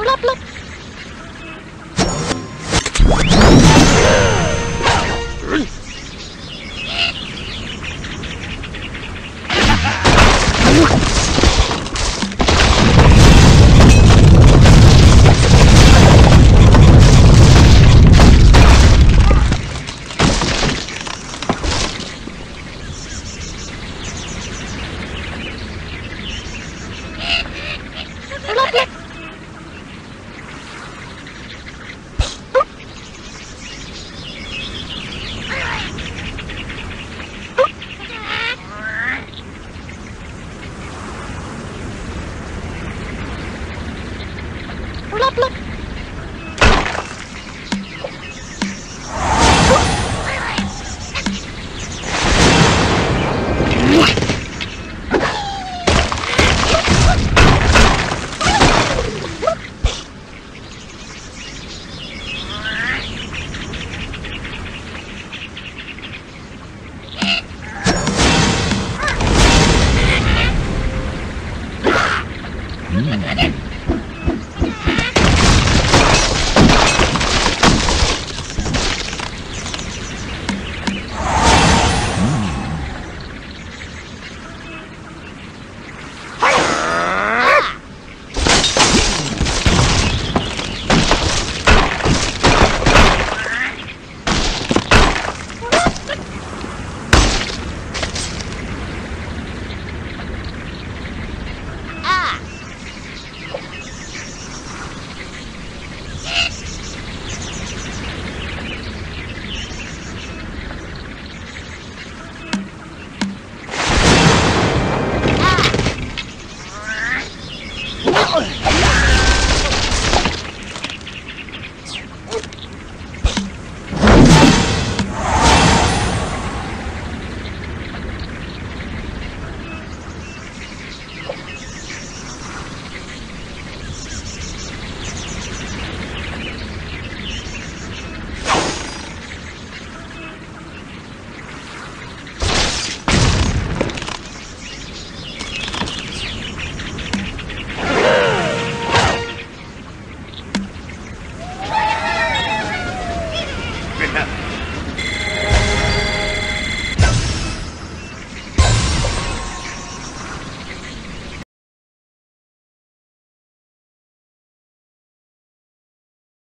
Blop, blop.